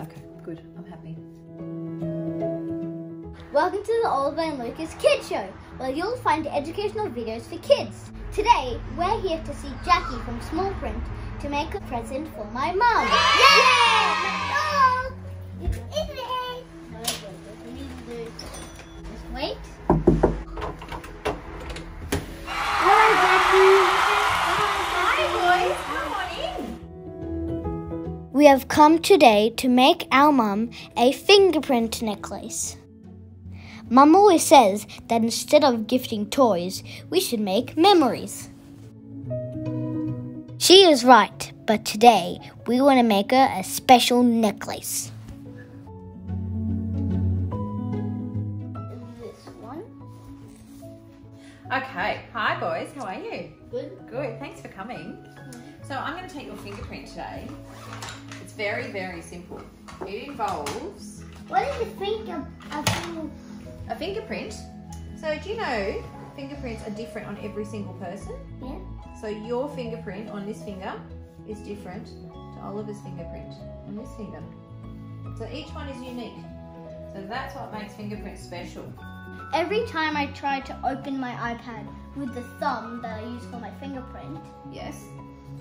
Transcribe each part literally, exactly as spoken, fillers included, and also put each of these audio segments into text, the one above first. Okay, good. I'm happy. Welcome to the Oliver and Lucas Kids Show, where you'll find educational videos for kids. Today, we're here to see Jackie from SmallPrint to make a present for my mum. Yay! Yay! My dog! It's it! No, it's good. We need to do just wait. We have come today to make our mum a fingerprint necklace. Mum always says that instead of gifting toys, we should make memories. She is right, but today we want to make her a special necklace. This one. Okay, hi boys, how are you? Good. Good, thanks for coming. So I'm going to take your fingerprint today. It's very, very simple. It involves... What is a finger? A, finger... a fingerprint? So do you know fingerprints are different on every single person? Yeah. So your fingerprint on this finger is different to Oliver's fingerprint on this finger. So each one is unique. So that's what makes fingerprints special. Every time I try to open my iPad with the thumb that I use for my fingerprint... Yes.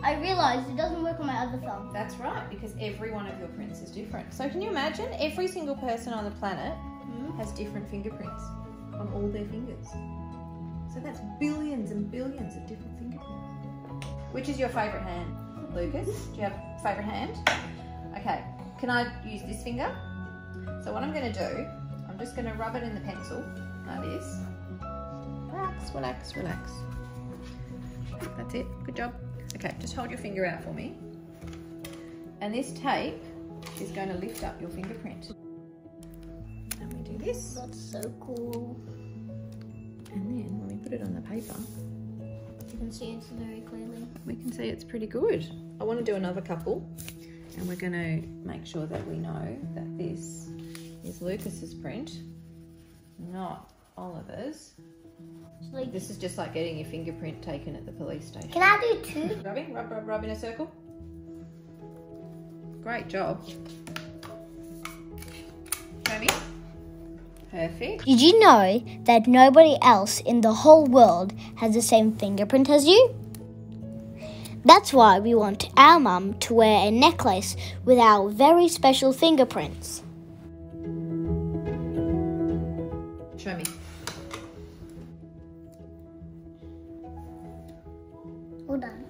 I realised it doesn't work on my other thumb. That's right, because every one of your prints is different. So can you imagine? Every single person on the planet mm-hmm. has different fingerprints on all their fingers. So that's billions and billions of different fingerprints. Which is your favourite hand, Lucas? Do you have a favourite hand? Okay, can I use this finger? So what I'm going to do, I'm just going to rub it in the pencil, like this. Relax, relax, relax. That's it, good job. Okay, just hold your finger out for me. And this tape is going to lift up your fingerprint. And we do this. That's so cool. And then when we put it on the paper... You can see it's very clearly. We can see it's pretty good. I want to do another couple. And we're going to make sure that we know that this is Lucas's print, not Oliver's. Like, this is just like getting your fingerprint taken at the police station. Can I do two? Rubbing, rub, rub, rub in a circle. Great job. Tommy. Perfect. Did you know that nobody else in the whole world has the same fingerprint as you? That's why we want our mum to wear a necklace with our very special fingerprints. Show me. All done.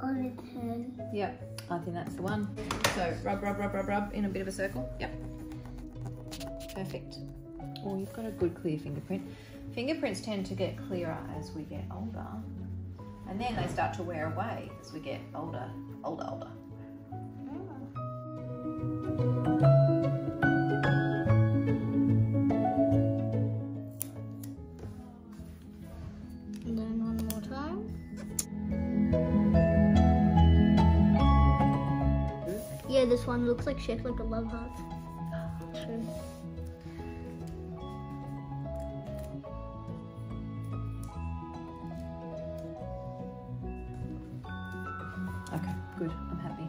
On its head. Yep, I think that's the one. So rub, rub, rub, rub, rub in a bit of a circle. Yep. Perfect. Oh, you've got a good clear fingerprint. Fingerprints tend to get clearer as we get older. And then they start to wear away as we get older, older, older. This one looks like shaped like a love heart. Sure. Okay, good. I'm happy.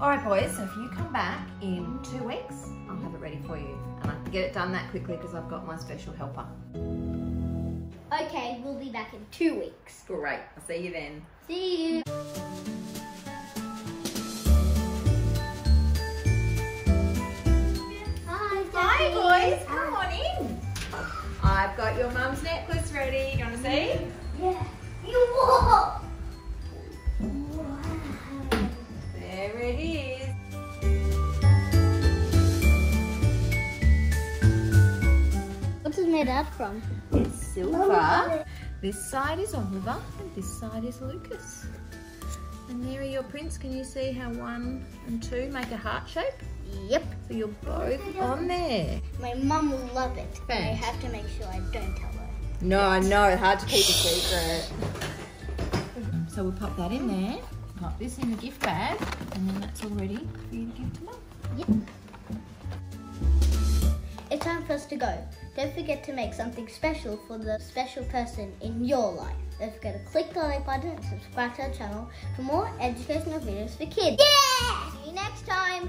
All right, boys. So if you come back in two weeks, I'll have it ready for you, and I can get it done that quickly because I've got my special helper. Okay, we'll be back in two weeks. Great. I'll see you then. See you. Come on in. I've got your mum's necklace ready. You want to see? Yeah. Wow. There it is. What's it made out from? It's silver. This side is Oliver and this side is Lucas. And there are your prints. Can you see how one and two make a heart shape? Yep. So you're both on there. My mum will love it. Thanks. But I have to make sure I don't tell her. No, I know. Hard to keep a secret. So we'll pop that in there. Pop this in the gift bag. And then that's all ready for you to give to mum. Yep. time for us to go. Don't forget to make something special for the special person in your life. Don't forget to click the like button and subscribe to our channel for more educational videos for kids. Yeah! See you next time!